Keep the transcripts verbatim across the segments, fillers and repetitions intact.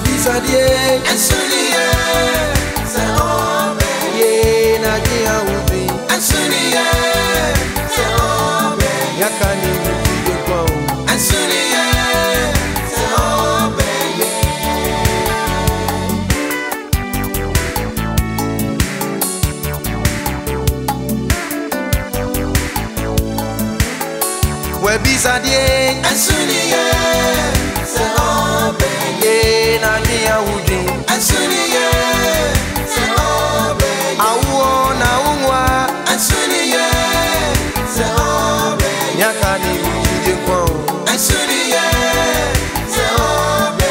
bisadie asunie se obe ye na dia ubi asunie se obe yakani mtije kwa u asunie se obe ye we bisadie asunie se obe ye na dia ubi asunie se obe awo na unwa asunie se obe yakani mtije kwa u asunie se obe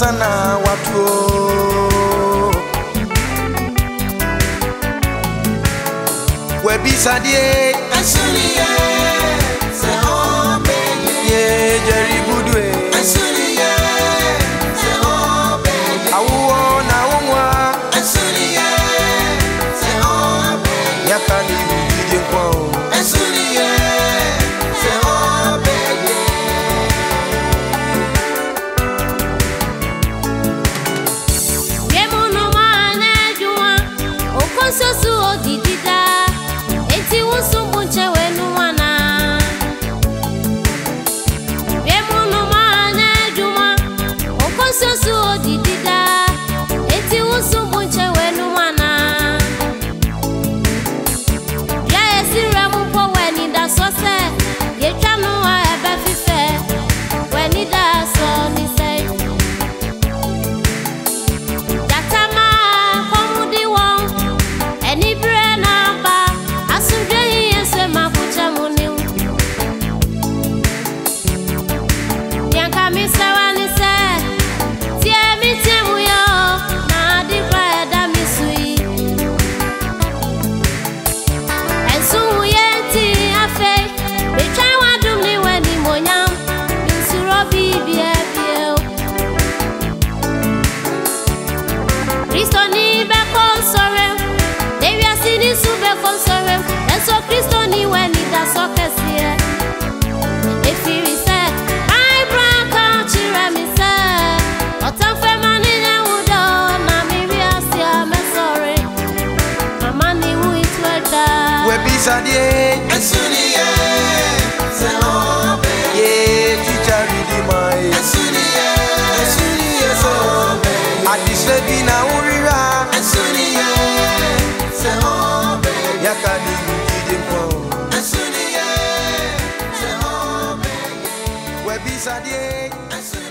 Sana watu webisadie asunie se obe ye jeri budwe asunie se obe awo na onwa asunie se obe yakani bidje kwao asunie se obe Sosu odidida eti wusumbu nchewe nuwana Yemuno mwane juma Oko sosu odidida eti wusumbu nchewe nuwana Jae sire mpo wenida sose Yechanuwa ebe fife Wenida sonise we be sadie.